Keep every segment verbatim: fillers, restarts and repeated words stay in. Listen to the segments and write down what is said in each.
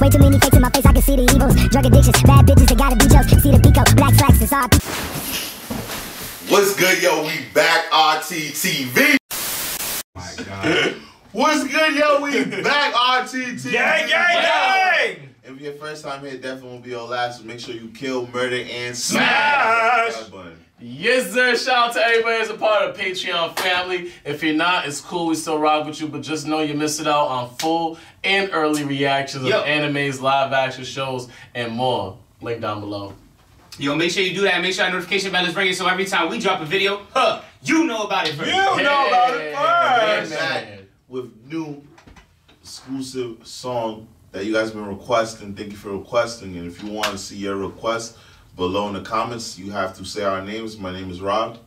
Way too many fakes in my face, I can see the evils. Drug addictions, bad bitches, they gotta be jokes. See the pico, black flags, it's R T. What's good, yo? We back, R T T V. Oh my God. What's good, yo? We back, R T T V. Gang, gang, gang! If your first time here, definitely won't be your last. So make sure you kill, murder, and smash. smash. Yes, sir. Shout out to everybody that's a part of the Patreon family. If you're not, it's cool. We still rock with you, but just know you missed it out on full and early reactions Yo. of animes, live action shows, and more. Link down below. Yo, make sure you do that. Make sure our notification bell is ringing so every time we drop a video, huh, you know about it first. You hey, know about it first. Man, man. With new exclusive song that you guys have been requesting. Thank you for requesting. And if you want to see your request below in the comments, you have to say our names. My name is Rob.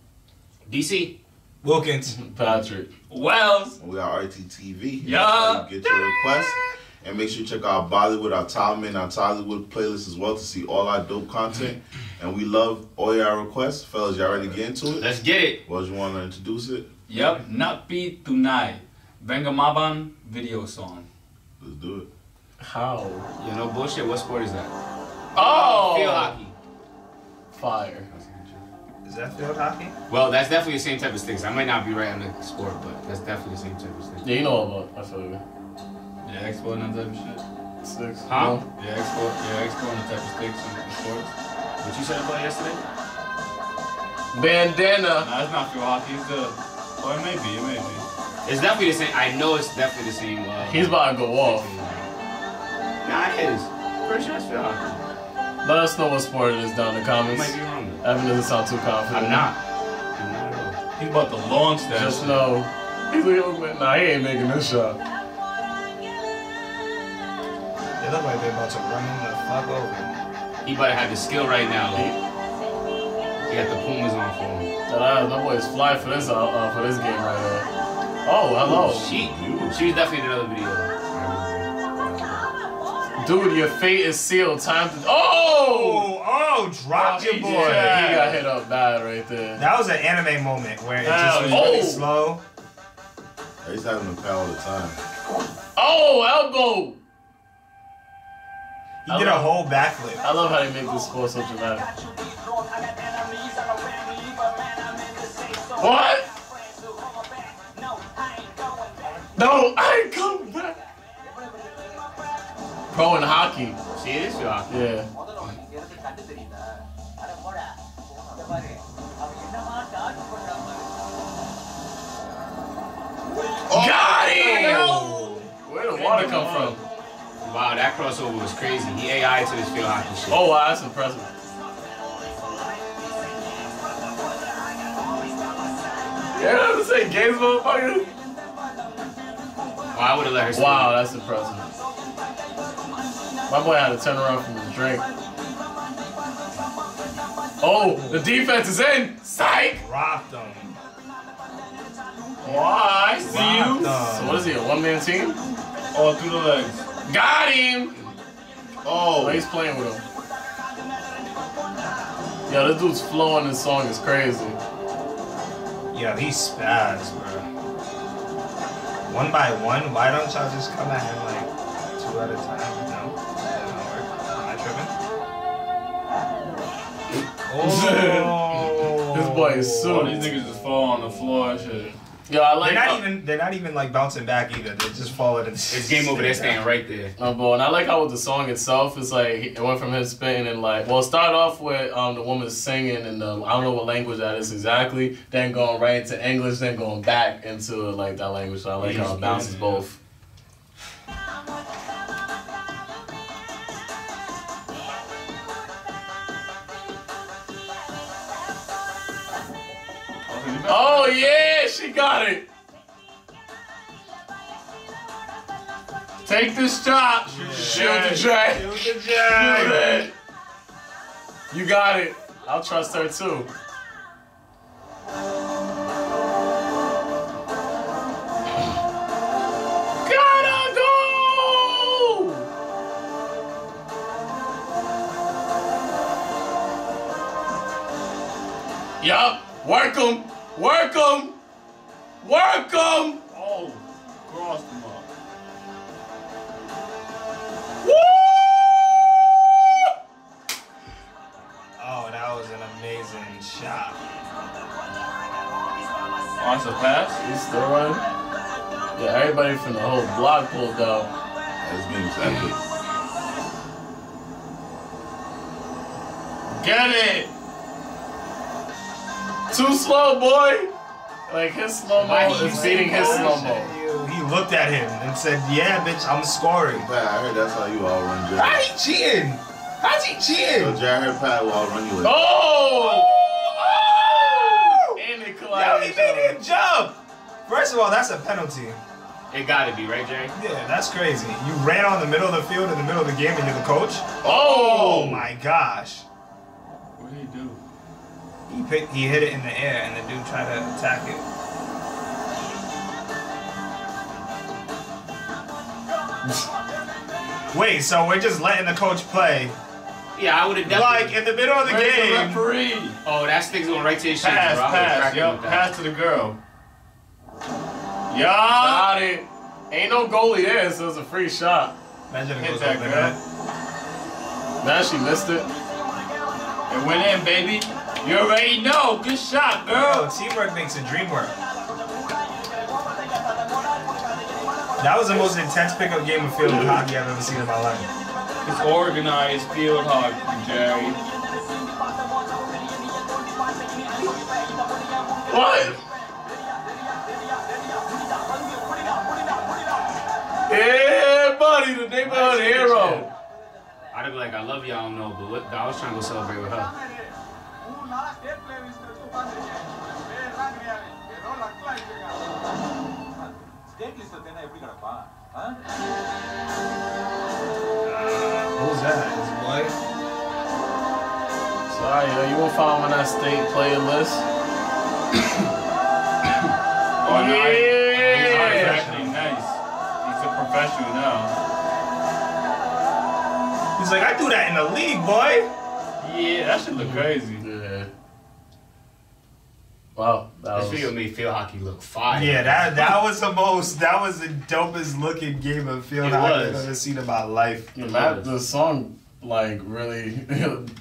D C. Wilkins. Patrick. Wells. And we are R T T V. Yeah. You get your request. And make sure you check out Bollywood, our Tom and our Tollywood playlist as well to see all our dope content. And we love all your requests. Fellas, y'all ready to get into it? Let's get it. Well, you want to introduce it? Yep. Natpe Thunai. Vengamavan video song. Let's do it. How? You know, bullshit. What sport is that? Oh! Field hockey. Fire. Is that field hockey? Well, that's definitely the same type of sticks. I might not be right on the sport, but that's definitely the same type of sticks. Yeah, you know all about it. I feel you. Yeah, export and that type of shit. Sticks. Huh? No. Yeah, export. Yeah, export and that type of sticks and sports. What you said about yesterday? Bandana. Nah, it's not field hockey. It's the. Or it may be. It may be. It's definitely the same. I know it's definitely the same. Uh, He's about to go off. Nah, it is. Pretty sure it's field hockey. Let us know what sport it is down in the comments. You might be wrong. Evan doesn't sound too confident. I'm not. I'm not at all. He's about to launch that. Just know. He's like, nah, he ain't making this shot. They look like they're about to run him the fuck over. He about to have the skill right now. Like, he got the Pumas on for him. That boy is fly for this uh, uh, for this game right there. Oh, hello. Ooh, she, she was definitely in another video. Dude, your fate is sealed. Time to. Oh! Oh, drop oh, your boy. Yeah, he got hit up bad right there. That was an anime moment where it that just was oh. really slow. He's having the power all the time. Oh, elbow! He I did love, a whole backflip. I love how they make this score so dramatic. What? No, I ain't coming back. Pro in hockey. See, it is your hockey. Yeah. Oh, got him! Oh. Where did the water come from? Wow, that crossover was crazy. He A I'd to this field hockey shit. Oh, wow, that's impressive. Yeah, that was the same games, motherfucker. Wow, I would have let her stay. Wow, that's impressive. My boy had to turn around from his drink. Oh, the defense is in. Psych. Dropped him. Why? See you. So what is he? A one-man team? Oh, through the legs. Got him. Oh, he's playing with him. Yo, this dude's flow on this song is crazy. Yo, he's spaz, bro. One by one. Why don't y'all just come at him like two at a time? No. Oh. This boy is so. All these niggas just fall on the floor and shit. Yo, I like. They're not how, even. They're not even like bouncing back either. They just fall in. It's game over. They're staying right there. Oh, boy, and I like how with the song itself, it's like it went from him spitting and like. Well, start off with um the woman singing and um, I don't know what language that is exactly. Then going right into English, then going back into like that language. So I like how it bounces both. Oh yeah, she got it. Take this shot. Shoot the jack. Shoot the jack. You got it. I'll trust her too. Gotta go. Yup. Work 'em. Work him! Work him! Oh, crossed him up. Woo! is in shock. Oh, that's a pass? He's still running? Yeah, everybody from the whole block pulled out. That's being savage. Get it! Too slow, boy! Like, his slow-mo is beating his slow-mo. He looked at him and said, yeah, bitch, I'm scoring. Pat, I heard that's how you all run Jared. How he cheating? How's he cheating? So Jared Pat will all run you with. Oh! Oh! And it collided. Yo, he made him jump. First of all, that's a penalty. It gotta be, right, Jared? Yeah, that's crazy. You ran on the middle of the field in the middle of the game and you're the coach? Oh! Oh my gosh. What did he do? He, picked, he hit it in the air and the dude tried to attack it. Wait, so we're just letting the coach play? Yeah, I would have definitely. Like in the middle of the Where's game. The referee? Oh, that thing's going right to his shoulder. Pass, pass, yo, pass to the girl. Yo, got it. Ain't no goalie there, so it's a free shot. Imagine hit that girl. There. Now she missed it. It went in, baby. You already know. Good shot, girl. Oh, teamwork makes a dream work. That was the most intense pickup game of field hockey I've ever seen in my life. It's organized field hockey, Jerry. What? Yeah, buddy, the neighborhood hero. I'd be like, I love y'all, no, but what, I was trying to go celebrate with her. Uh, what was that? His wife? Sorry, yo, you won't find one on that state player list. Oh, no, yeah! He's actually nice. He's a professional now. He's like, I do that in the league, boy! Yeah, that shit look crazy. Yeah. Wow. That this was, video made field hockey look fire. Yeah, that that was the most, that was the dopest looking game of field it hockey was. I've ever seen in my life. The, lap, the song like really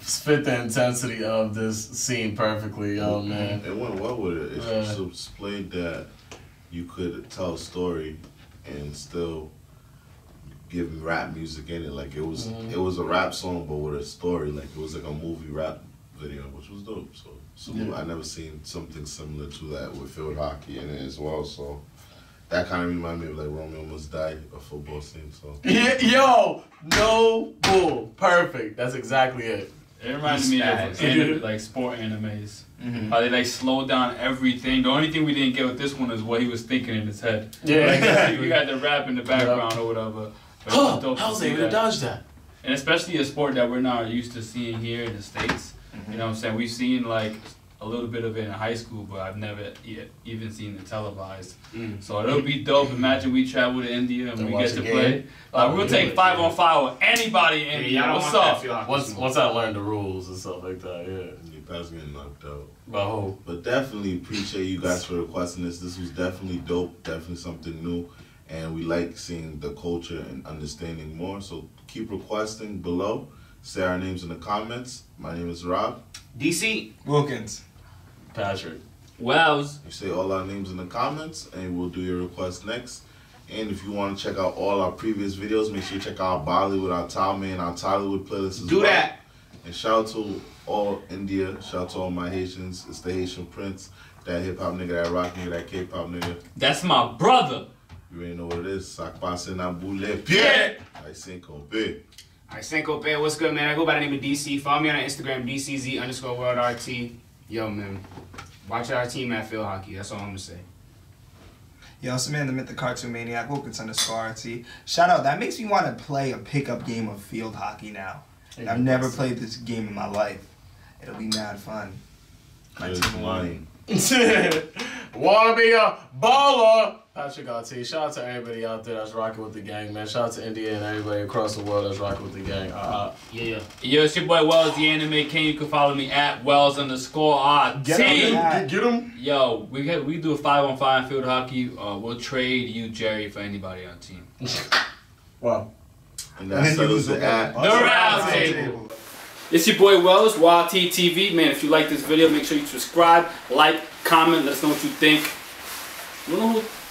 fit the intensity of this scene perfectly. Oh mm-hmm. man, it went well with it. It yeah. just played that you could tell a story and still give rap music in it. Like it was, mm-hmm. it was a rap song, but with a story. Like it was like a movie rap video, which was dope. So. So yeah. I never seen something similar to that with field hockey in it as well. So that kind of reminded me of like Romeo Must Die, a football scene. So yeah, yo, no bull, perfect. That's exactly it. It reminds me of anime, like sport animes. Mm-hmm. How they like slow down everything. The only thing we didn't get with this one is what he was thinking in his head. Yeah, like, exactly. You had the rap in the background yep. or whatever. Huh, I was able to dodge that. And especially a sport that we're not used to seeing here in the States. You know what I'm saying? We've seen like a little bit of it in high school, but I've never yet even seen it televised. Mm. So it'll be dope. Imagine we travel to India and, and we get to game. play. Like, oh, we'll take it, five yeah. on five with anybody in yeah, India. Yeah, what's up? Like once, once I learn the rules and stuff like that, yeah. You guys getting knocked out. Oh. But definitely appreciate you guys for requesting this. This was definitely dope. Definitely something new. And we like seeing the culture and understanding more. So keep requesting below. Say our names in the comments. My name is Rob. D C. Wilkins. Patrick. Wells. You say all our names in the comments and we'll do your request next. And if you want to check out all our previous videos, make sure you check out Bollywood, our Thai man, our Thailand playlist as do well. Do that. And shout out to all India. Shout out to all my Haitians. It's the Haitian Prince. That hip hop nigga, that rock nigga, that K-pop nigga. That's my brother. You already know what it is. Sakpasen abule. Yeah. I think I'll be. All right, Sankope, what's good, man? I go by the name of D C. Follow me on Instagram, D C Z underscore world R T. Yo, man, watch our team at Field Hockey. That's all I'm going to say. Yo, it's man, the myth, the cartoon maniac, Wilkins underscore R T. Shout out. That makes me want to play a pickup game of field hockey now. And I've never played this game in my life. It'll be mad fun. My team lying. Wanna be a baller? Patrick R T, shout out to everybody out there that's rocking with the gang, man. Shout out to India and everybody across the world that's rocking with the gang. Uh, yeah. Yo, it's your boy Wells, the anime king. You can follow me at Wells underscore R T. Get him. Get him. Yo, we get, we do a five on five in field hockey. Uh, we'll trade you, Jerry, for anybody on the team. Wow. And that's the at the round table. It's your boy Wells, R T T V. Man, if you like this video, make sure you subscribe, like, comment, let us know what you think. You know who